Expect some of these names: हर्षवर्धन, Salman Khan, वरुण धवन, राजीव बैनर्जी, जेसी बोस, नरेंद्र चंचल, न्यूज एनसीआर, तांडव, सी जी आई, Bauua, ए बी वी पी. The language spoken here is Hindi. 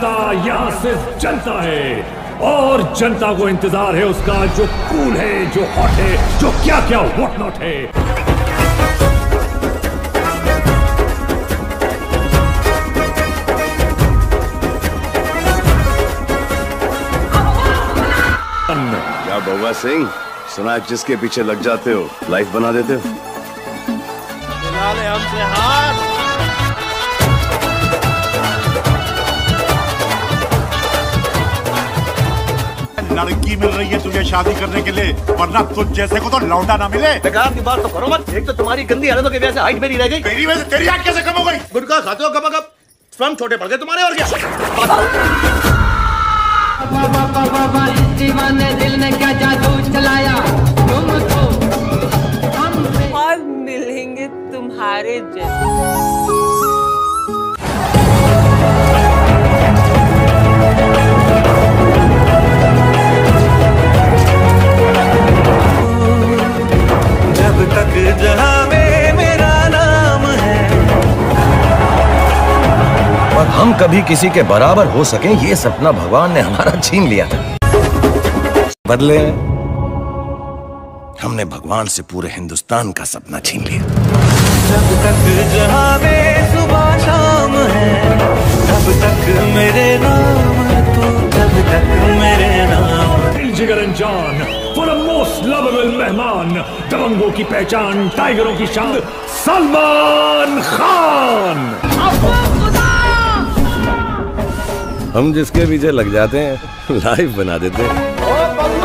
जनता यहाँ सिर्फ जनता है और जनता को इंतजार है उसका जो कूल है, जो हॉट है, जो क्या क्या व्हाट नॉट है। क्या बउआ सिंह, सुना जिसके पीछे लग जाते हो लाइफ बना देते हो। हमसे हार लड़की मिल रही है तुझे शादी करने के लिए, वरना तुझ जैसे को तो लौंडा ना मिले। बेकार की बात तो करो मत। एक तो तुम्हारी गंदी हालतों के वजह से हाइट मेरी रह गई। मेरी वजह से तेरी हाइट कैसे कम हो गई? गुटखा खाते हो कब-कब, स्वयं छोटे पड़ गए तुम्हारे और क्या। और मिलेंगे तुम्हारे जैसे। तक जहां में मेरा नाम है और हम कभी किसी के बराबर हो सके, ये सपना भगवान ने हमारा छीन लिया था। बदले हमने भगवान से पूरे हिंदुस्तान का सपना छीन लिया। तब तक जहां में सुबह शाम है, तब तक मेरे नाम तू, तब तक मेरे नाम। जिगरन जान मोस्ट लवेबल मेहमान, दबंगों की पहचान, टाइगरों की शान, सलमान खान। हम जिसके पीछे लग जाते हैं लाइफ बना देते हैं।